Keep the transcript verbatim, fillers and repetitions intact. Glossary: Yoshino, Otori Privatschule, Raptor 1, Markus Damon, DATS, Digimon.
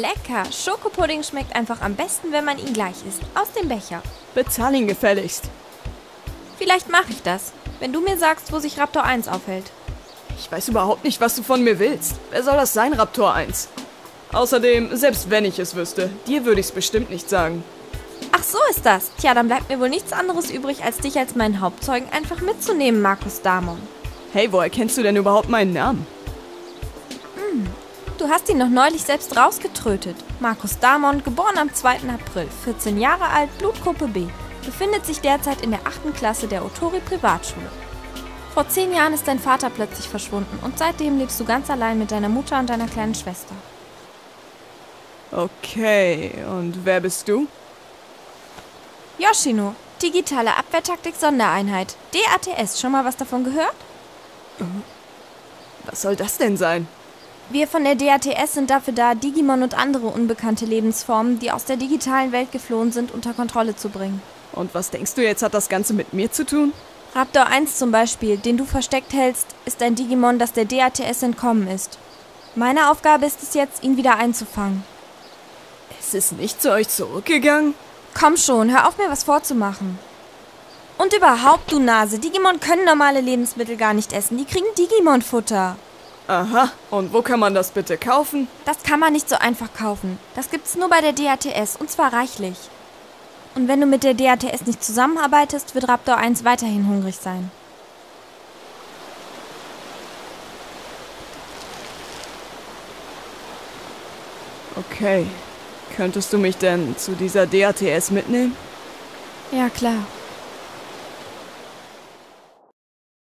lecker. Schokopudding schmeckt einfach am besten, wenn man ihn gleich isst. Aus dem Becher. Bezahl ihn gefälligst. Vielleicht mache ich das, wenn du mir sagst, wo sich Raptor eins aufhält. Ich weiß überhaupt nicht, was du von mir willst. Wer soll das sein, Raptor eins? Außerdem, selbst wenn ich es wüsste, dir würde ich es bestimmt nicht sagen. Ach, so ist das. Tja, dann bleibt mir wohl nichts anderes übrig, als dich als meinen Hauptzeugen einfach mitzunehmen, Markus Damon. Hey, woher kennst du denn überhaupt meinen Namen? Hm, du hast ihn noch neulich selbst rausgetrötet. Markus Damon, geboren am zweiten April, vierzehn Jahre alt, Blutgruppe B. Befindet sich derzeit in der achten Klasse der Otori Privatschule. Vor zehn Jahren ist dein Vater plötzlich verschwunden und seitdem lebst du ganz allein mit deiner Mutter und deiner kleinen Schwester. Okay, und wer bist du? Yoshino, digitale Abwehrtaktik-Sondereinheit, D A T S, schon mal was davon gehört? Was soll das denn sein? Wir von der D A T S sind dafür da, Digimon und andere unbekannte Lebensformen, die aus der digitalen Welt geflohen sind, unter Kontrolle zu bringen. Und was denkst du jetzt, hat das Ganze mit mir zu tun? Raptor eins zum Beispiel, den du versteckt hältst, ist ein Digimon, das der D A T S entkommen ist. Meine Aufgabe ist es jetzt, ihn wieder einzufangen. Es ist nicht zu euch zurückgegangen? Komm schon, hör auf, mir was vorzumachen. Und überhaupt, du Nase, Digimon können normale Lebensmittel gar nicht essen, die kriegen Digimon-Futter. Aha, und wo kann man das bitte kaufen? Das kann man nicht so einfach kaufen. Das gibt's nur bei der D A T S, und zwar reichlich. Und wenn du mit der D A T S nicht zusammenarbeitest, wird Raptor eins weiterhin hungrig sein. Okay. Könntest du mich denn zu dieser D A T S mitnehmen? Ja, klar.